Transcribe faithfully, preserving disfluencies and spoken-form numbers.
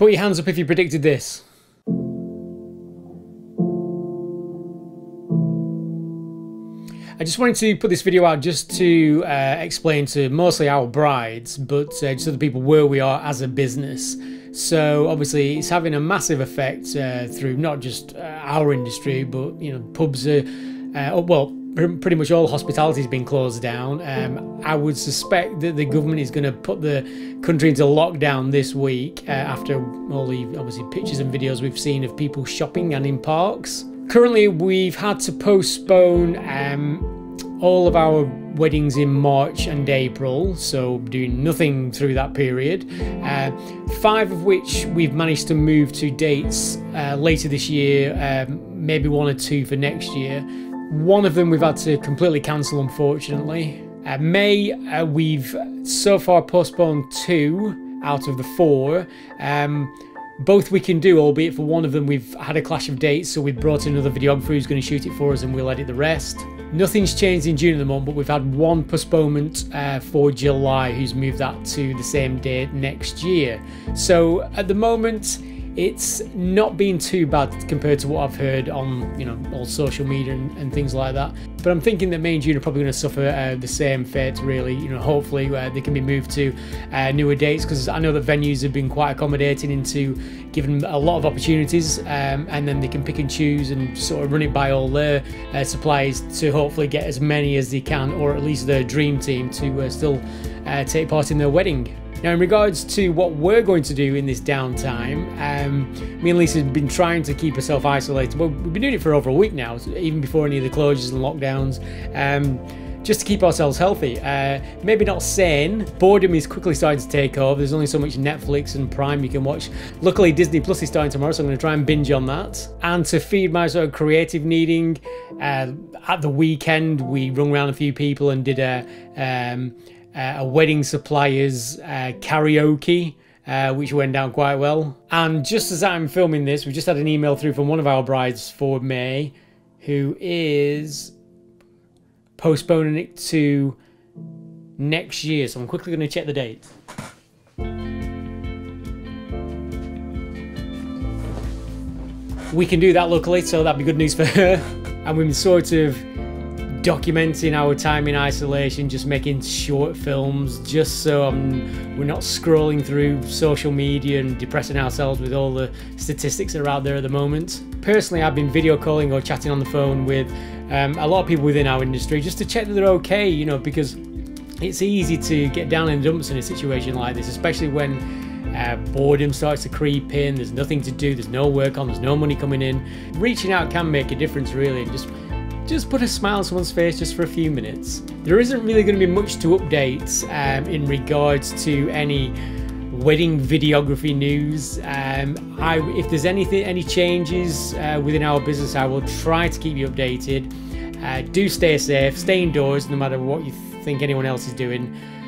Put your hands up if you predicted this. I just wanted to put this video out just to uh, explain to mostly our brides, but uh, just other people where we are as a business. So obviously it's having a massive effect uh, through not just uh, our industry, but you know, pubs are, uh, well, pretty much all hospitality has been closed down. Um, I would suspect that the government is going to put the country into lockdown this week uh, after all the obviously pictures and videos we've seen of people shopping and in parks. Currently, we've had to postpone um, all of our weddings in March and April, so doing nothing through that period. Uh, five of which we've managed to move to dates uh, later this year, um, maybe one or two for next year. One of them we've had to completely cancel, unfortunately. Uh, May, uh, we've so far postponed two out of the four. Um, Both we can do, albeit for one of them we've had a clash of dates, so we've brought in another videographer who's going to shoot it for us and we'll edit the rest. Nothing's changed in June at the moment, but we've had one postponement uh, for July, who's moved that to the same date next year. So at the moment, it's not been too bad compared to what I've heard on, you know, all social media and, and things like that. But I'm thinking that May and June are probably going to suffer uh, the same fate, really. You know, hopefully uh, they can be moved to uh, newer dates, because I know that venues have been quite accommodating into giving a lot of opportunities, um, and then they can pick and choose and sort of run it by all their uh, suppliers to hopefully get as many as they can, or at least their dream team, to uh, still uh, take part in their wedding. Now, in regards to what we're going to do in this downtime, um, me and Lisa have been trying to keep herself isolated. Well, we've been doing it for over a week now, even before any of the closures and lockdowns, um, just to keep ourselves healthy. Uh, maybe not sane. Boredom is quickly starting to take over. There's only so much Netflix and Prime you can watch. Luckily, Disney Plus is starting tomorrow, so I'm going to try and binge on that. And to feed my sort of creative needing, uh, at the weekend, we rung around a few people and did a... Um, Uh, a wedding supplier's uh, karaoke, uh, which went down quite well. And just as I'm filming this, we just had an email through from one of our brides for May, who is postponing it to next year. So I'm quickly going to check the date. We can do that locally, so that'd be good news for her. And we've been sort of documenting our time in isolation, just making short films, just so um, we're not scrolling through social media and depressing ourselves with all the statistics that are out there at the moment. Personally, I've been video calling or chatting on the phone with um, a lot of people within our industry, just to check that they're okay, you know, because it's easy to get down in the dumps in a situation like this, especially when Uh, boredom starts to creep in, there's nothing to do, there's no work on, there's no money coming in. Reaching out can make a difference, really, and just Just put a smile on someone's face just for a few minutes. There isn't really going to be much to update um, in regards to any wedding videography news. Um, I, if there's anything, any changes uh, within our business, I will try to keep you updated. Uh, do stay safe, stay indoors, no matter what you think anyone else is doing.